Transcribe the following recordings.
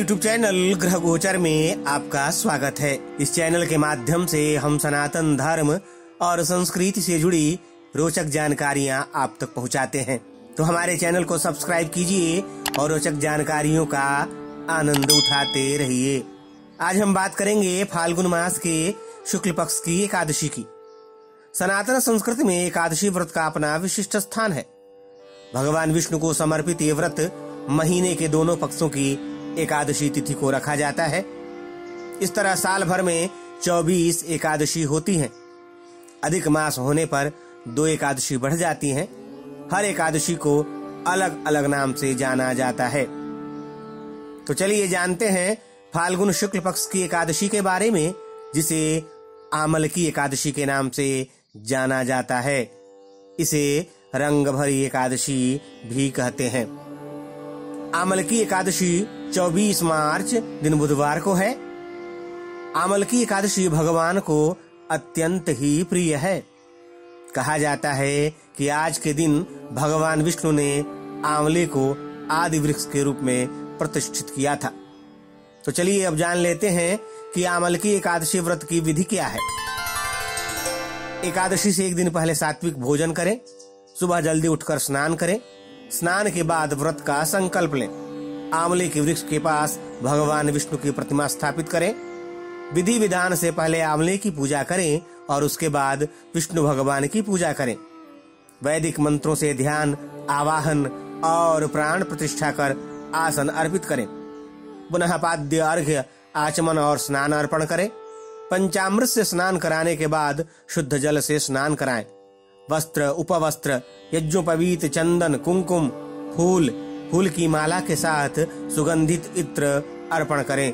YouTube channel ग्रह गोचर में आपका स्वागत है। इस चैनल के माध्यम से हम सनातन धर्म और संस्कृति से जुड़ी रोचक जानकारियां आप तक पहुंचाते हैं, तो हमारे चैनल को सब्सक्राइब कीजिए और रोचक जानकारियों का आनंद उठाते रहिए। आज हम बात करेंगे फाल्गुन मास के शुक्ल पक्ष की एकादशी की। सनातन संस्कृति में एकादशी व्रत का अपना विशिष्ट स्थान है। भगवान विष्णु को समर्पित ये व्रत महीने के दोनों पक्षों की एकादशी तिथि को रखा जाता है। इस तरह साल भर में 24 एकादशी होती हैं। अधिक मास होने पर 2 एकादशी बढ़ जाती हैं। हर एकादशी को अलग अलग नाम से जाना जाता है। तो चलिए जानते हैं फाल्गुन शुक्ल पक्ष की एकादशी के बारे में, जिसे आमलकी एकादशी के नाम से जाना जाता है। इसे रंगभरी एकादशी भी कहते हैं। आमलकी एकादशी 24 मार्च दिन बुधवार को है। आमलकी एकादशी भगवान को अत्यंत ही प्रिय है। कहा जाता है कि आज के दिन भगवान विष्णु ने आंवले को आदि वृक्ष के रूप में प्रतिष्ठित किया था। तो चलिए अब जान लेते हैं कि आमलकी एकादशी व्रत की विधि क्या है। एकादशी से एक दिन पहले सात्विक भोजन करें। सुबह जल्दी उठकर स्नान करें। स्नान के बाद व्रत का संकल्प लें। आंवले के वृक्ष के पास भगवान विष्णु की प्रतिमा स्थापित करें। विधि विधान से पहले आंवले की पूजा करें और उसके बाद विष्णु भगवान की पूजा करें। वैदिक मंत्रों से ध्यान, आवाहन और प्राण प्रतिष्ठा कर आसन अर्पित करें। पुनः पाद्य, अर्घ्य, आचमन और स्नान अर्पण करें। पंचामृत से स्नान कराने के बाद शुद्ध जल से स्नान कराएं। वस्त्र, उपवस्त्र, यज्ञोपवीत, चंदन, कुमकुम, फूल की माला के साथ सुगंधित इत्र अर्पण करें।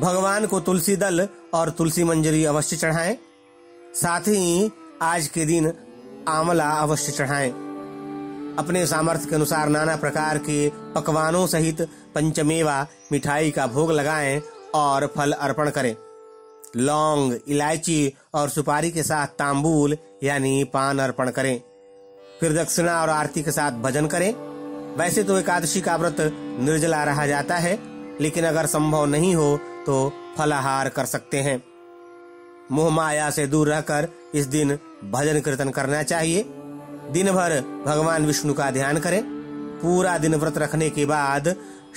भगवान को तुलसी दल और तुलसी मंजरी अवश्य चढ़ाएं। साथ ही आज के दिन आंवला अवश्य चढ़ाएं। अपने सामर्थ्य के अनुसार नाना प्रकार के पकवानों सहित पंचमेवा मिठाई का भोग लगाएं और फल अर्पण करें। लौंग, इलायची और सुपारी के साथ तांबूल यानी पान अर्पण करें। फिर दक्षिणा और आरती के साथ भजन करें। वैसे तो एकादशी का व्रत निर्जला रहा जाता है, लेकिन अगर संभव नहीं हो तो फलाहार कर सकते हैं। मोह माया से दूर रहकर इस दिन भजन कीर्तन करना चाहिए। दिन भर भगवान विष्णु का ध्यान करें। पूरा दिन व्रत रखने के बाद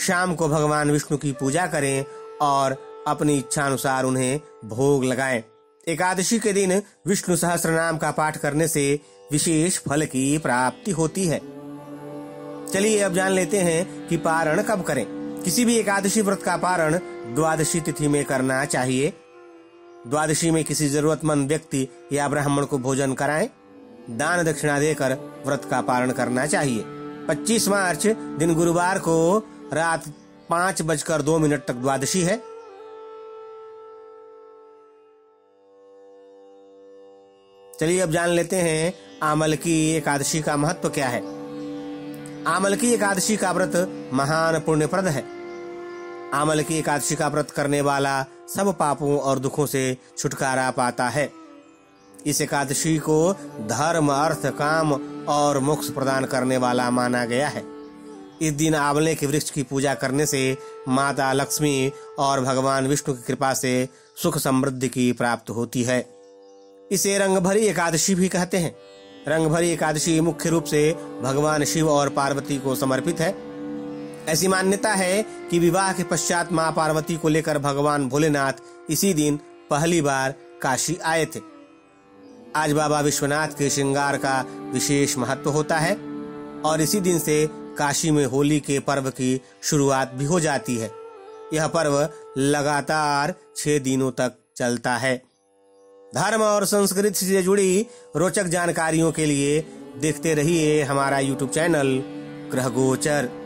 शाम को भगवान विष्णु की पूजा करें और अपनी इच्छानुसार उन्हें भोग लगाएं। एकादशी के दिन विष्णु सहस्रनाम का पाठ करने से विशेष फल की प्राप्ति होती है। चलिए अब जान लेते हैं कि पारण कब करें। किसी भी एकादशी व्रत का पारण द्वादशी तिथि में करना चाहिए। द्वादशी में किसी जरूरतमंद व्यक्ति या ब्राह्मण को भोजन कराएं। दान दक्षिणा देकर व्रत का पारण करना चाहिए। 25 मार्च दिन गुरुवार को रात 5:02 तक द्वादशी है। चलिए अब जान लेते हैं आमलकी एकादशी का महत्व क्या है। आमलकी एकादशी का व्रत महान पुण्यप्रद है। आमलकी एकादशी का व्रत करने वाला सब पापों और दुखों से छुटकारा पाता है। इस एकादशी को धर्म, अर्थ, काम और मोक्ष प्रदान करने वाला माना गया है। इस दिन आंवले के वृक्ष की पूजा करने से माता लक्ष्मी और भगवान विष्णु की कृपा से सुख समृद्धि की प्राप्ति होती है। इसे रंगभरी एकादशी भी कहते हैं। रंगभरी एकादशी मुख्य रूप से भगवान शिव और पार्वती को समर्पित है। ऐसी मान्यता है कि विवाह के पश्चात मां पार्वती को लेकर भगवान भोलेनाथ इसी दिन पहली बार काशी आए थे। आज बाबा विश्वनाथ के श्रृंगार का विशेष महत्व होता है और इसी दिन से काशी में होली के पर्व की शुरुआत भी हो जाती है। यह पर्व लगातार 6 दिनों तक चलता है। धर्म और संस्कृति से जुड़ी रोचक जानकारियों के लिए देखते रहिए हमारा YouTube चैनल ग्रह गोचर।